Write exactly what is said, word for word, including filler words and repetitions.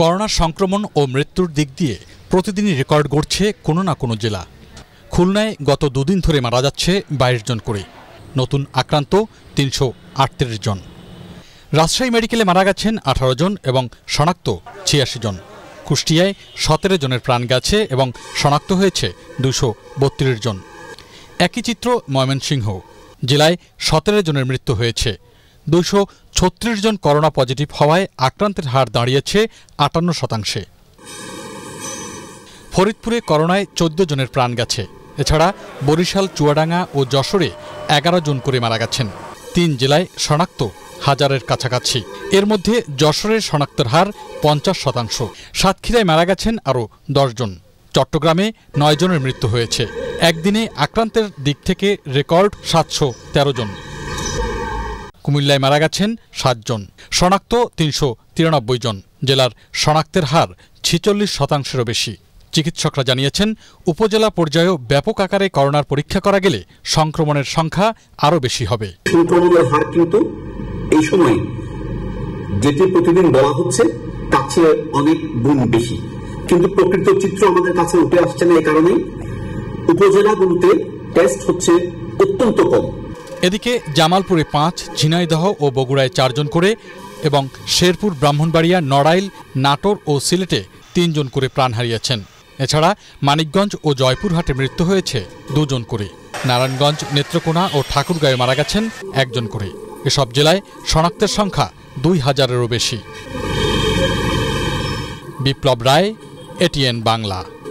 Corona সংক্রমণ ও মৃত্যুর দিক দিয়ে প্রতিদিনই রেকর্ড গড়ছে কোনো না কোনো জেলা। খুলনায় গত দুদিন ধরে মারা যাচ্ছে বাইশ জন করে, নতুন আক্রান্ত তিনশো আটত্রিশ জন। রাজশাহী মেডিকেলে মারা গেছেন আঠারো জন এবং শনাক্ত ছিয়াশি জন। কুষ্টিয়ায় সতেরো জনের প্রাণ গেছে এবং শনাক্ত হয়েছে দুশো বত্রিশ জন। একই চিত্র ময়মনসিংহ জেলায় সতেরো জনের মৃত্যু হয়েছে। দুশো ছত্রিশ জন করোনা পজিটিভ হওয়ায় আক্রান্তের হার দাঁড়িয়েছে আটান্ন শতাংশে। ফরিদপুরে করোনায় চোদ্দ জনের প্রাণ গেছে। এছাড়া বরিশাল, চুয়াডাঙ্গা ও যশোরে এগারো জন করে মারা গেছেন। তিন জেলায় শনাক্ত হাজারের কাছাকাছি। এর মধ্যে যশোরের শনাক্তের হার পঞ্চাশ শতাংশ। সাতক্ষীরায় মারা গেছেন আরও দশ জন। চট্টগ্রামে নয় জনের মৃত্যু হয়েছে। একদিনে আক্রান্তের দিক থেকে রেকর্ড সাতশো তেরো জন। কুমিল্লায় মারা গেছেন সাত জন, শনাক্ত তিনশো তিরানব্বই জন। জেলার শনাক্তের হার ছিচল্লিশ শতাংশেরও বেশি। চিকিৎসকরা জানিয়েছেন, উপজেলা পর্যায়েও ব্যাপক আকারে করোনার পরীক্ষা করা গেলে সংক্রমণের সংখ্যা আরও বেশি হবে। সংক্রমণের হার কিন্তু এই সময় যেটি প্রতিদিন বলা হচ্ছে তার চেয়ে অনেক গুণ বেশি, কিন্তু প্রকৃত চিত্র আমাদের কাছে উঠে আসছে না। এই কারণেই উপজেলাগুলোতে টেস্ট হচ্ছে অত্যন্ত কম। এদিকে জামালপুরে পাঁচ, ঝিনাইদহ ও বগুড়ায় চারজন করে এবং শেরপুর, ব্রাহ্মণবাড়িয়া, নড়াইল, নাটোর ও সিলেটে তিনজন করে প্রাণ হারিয়েছেন। এছাড়া মানিকগঞ্জ ও জয়পুরহাটে মৃত্যু হয়েছে দুজন করে। নারায়ণগঞ্জ, নেত্রকোনা ও ঠাকুরগাঁয়ে মারা গেছেন একজন করে। এসব জেলায় শনাক্তের সংখ্যা দুই হাজারেরও বেশি। বিপ্লব রায়, এটিএন বাংলা।